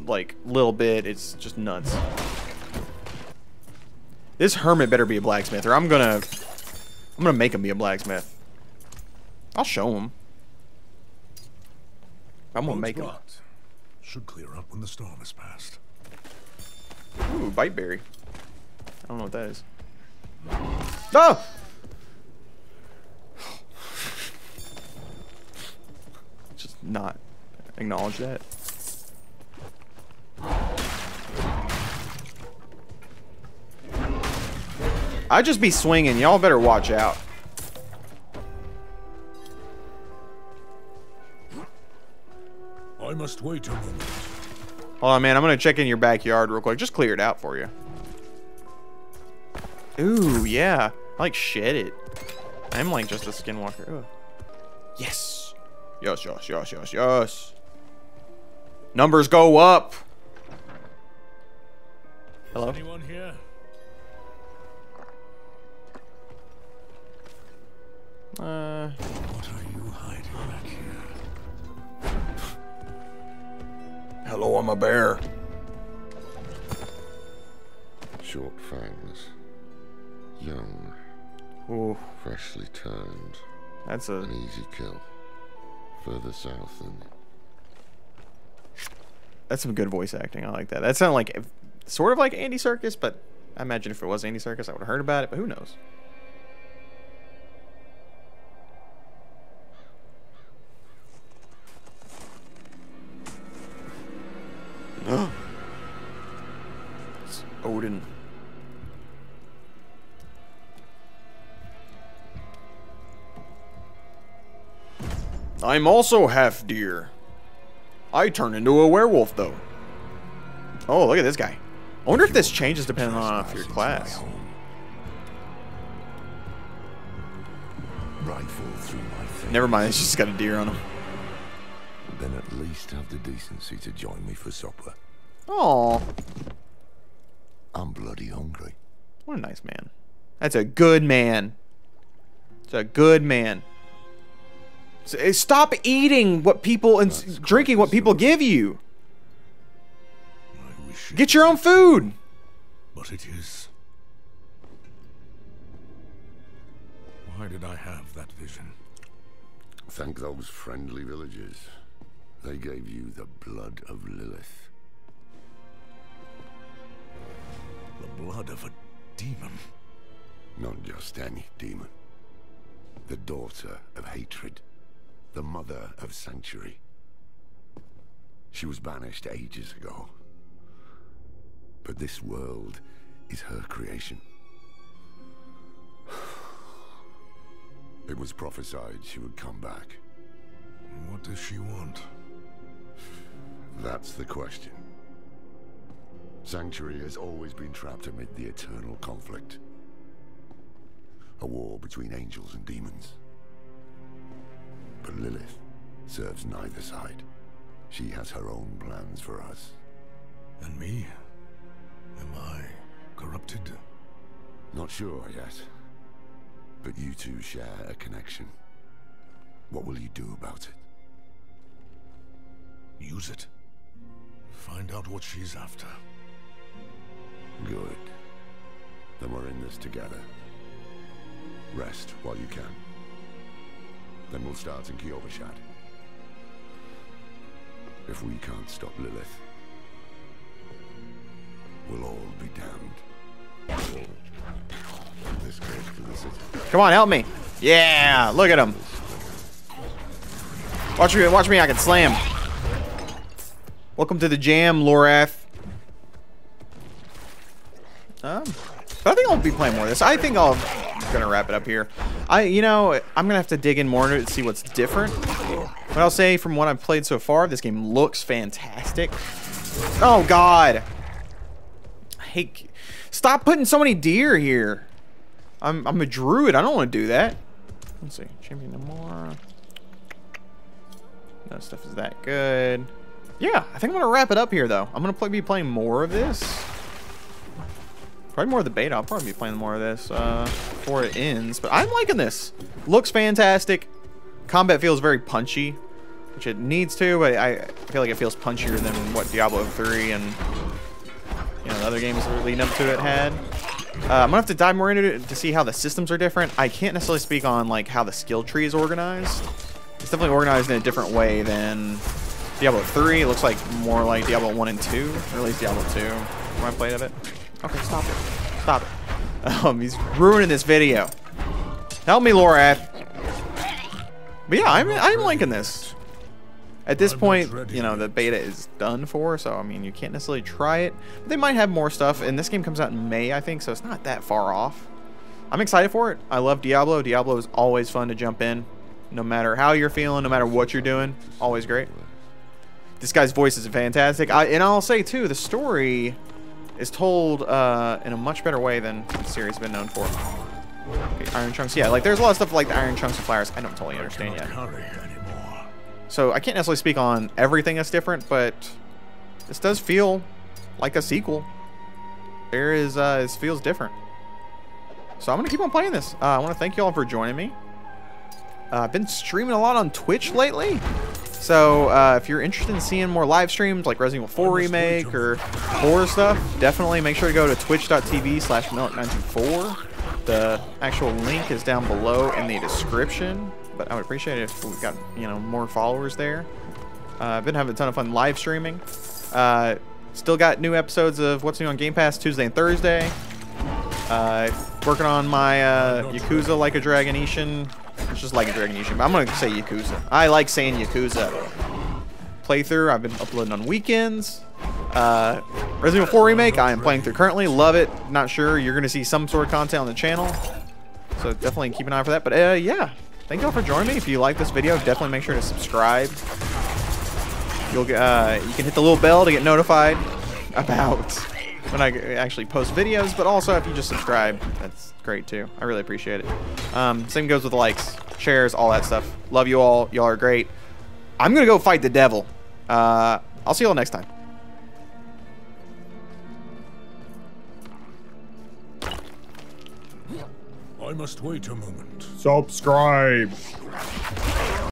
like little bit. It's just nuts. This hermit better be a blacksmith or I'm gonna make him be a blacksmith. I'll show him. I'm gonna make him. Should clear up when the storm is past. Ooh, bite berry. I don't know what that is. No. not acknowledge that? I just be swinging. Y'all better watch out. I must wait a moment. Hold on, man. I'm gonna check in your backyard real quick. Just clear it out for you. Ooh, yeah. I like shed it. I'm like just a skinwalker. Ooh. Yes. Yes, yes, yes, yes, yes. Numbers go up. Hello? Is anyone here? What are you hiding back here? Hello, I'm a bear. Short fangs. Young. Ooh. Freshly turned. That's an easy kill. Further south than... That's some good voice acting. I like that. That sounded like... Sort of like Andy Serkis, but... I imagine if it was Andy Serkis, I would have heard about it, but who knows? It's Odin. I'm also half deer. I turn into a werewolf though. Oh, look at this guy. I wonder if this changes depending on your class. Rifle through my face. Never mind, it's just got a deer on him. Then at least have the decency to join me for supper. Oh, I'm bloody hungry. What a nice man. That's a good man. It's a good man. Stop eating what people and drinking what people give you. I wish. Get your own food. But it is. Why did I have that vision? Thank those friendly villagers. They gave you the blood of Lilith. The blood of a demon. Not just any demon. The daughter of hatred. The mother of Sanctuary. She was banished ages ago. But this world is her creation. It was prophesied she would come back. What does she want? That's the question. Sanctuary has always been trapped amid the eternal conflict. A war between angels and demons. But Lilith serves neither side. She has her own plans for us. And me? Am I corrupted? Not sure yet. But you two share a connection. What will you do about it? Use it. Find out what she's after. Good. Then we're in this together. Rest while you can. Then we'll start in Kyovashad. If we can't stop Lilith, we'll all be damned. This goes to the city. Come on, help me. Yeah, look at him. Watch me, I can slam. Welcome to the jam, Lorath. But I think I'll be playing more of this. I think I'm gonna wrap it up here. I'm gonna have to dig in more into it and see what's different. But I'll say from what I've played so far, this game looks fantastic. Oh God. I hate, stop putting so many deer here. I'm a druid, I don't wanna do that. Let's see, champion no more. No stuff is that good. Yeah, I think I'm gonna wrap it up here though. I'm gonna be playing more of this. Probably more of the beta. I'll probably be playing more of this before it ends. But I'm liking this. Looks fantastic. Combat feels very punchy, which it needs to. But I feel like it feels punchier than what Diablo 3 and the other games leading up to it had. I'm gonna have to dive more into it to see how the systems are different. I can't necessarily speak on like how the skill tree is organized. It's definitely organized in a different way than Diablo 3. It looks like more like Diablo 1 and 2, or at least Diablo 2 when I played of it. Okay, stop it. Stop it. He's ruining this video. Help me, Lorath. But yeah, I'm liking this. At this point, you know, the beta is done for, so, I mean, you can't necessarily try it. But they might have more stuff, and this game comes out in May, I think, so it's not that far off. I'm excited for it. I love Diablo. Diablo is always fun to jump in, no matter how you're feeling, no matter what you're doing. Always great. This guy's voice is fantastic. And I'll say, too, the story is told in a much better way than the series has been known for. Okay, Iron Chunks. Yeah, like, there's a lot of stuff like the Iron Chunks and Flowers I don't totally understand yet. So I can't necessarily speak on everything that's different, but this does feel like a sequel. There is, this feels different. So I'm gonna keep on playing this. I want to thank you all for joining me. I've been streaming a lot on Twitch lately. So if you're interested in seeing more live streams like Resident Evil 4 Remake or horror stuff, definitely make sure to go to twitch.tv/melech924. The actual link is down below in the description. But I would appreciate it if we got, you know, more followers there. I've been having a ton of fun live streaming. Still got new episodes of What's New on Game Pass Tuesday and Thursday. Working on my Yakuza Like a Dragon Ishin. It's just Like a Dragon Ishin, but I'm going to say Yakuza. I like saying Yakuza. Playthrough I've been uploading on weekends. Resident Evil 4 Remake I am playing through currently. Love it. Not sure. You're going to see some sort of content on the channel. So definitely keep an eye for that. But yeah. Thank y'all for joining me. If you like this video, definitely make sure to subscribe. You'll get, you can hit the little bell to get notified about when I actually post videos, but also if you just subscribe, that's great too. I really appreciate it. Same goes with likes, shares, all that stuff. Love you all. Y'all are great. I'm going to go fight the devil. I'll see y'all next time. I must wait a moment. Subscribe.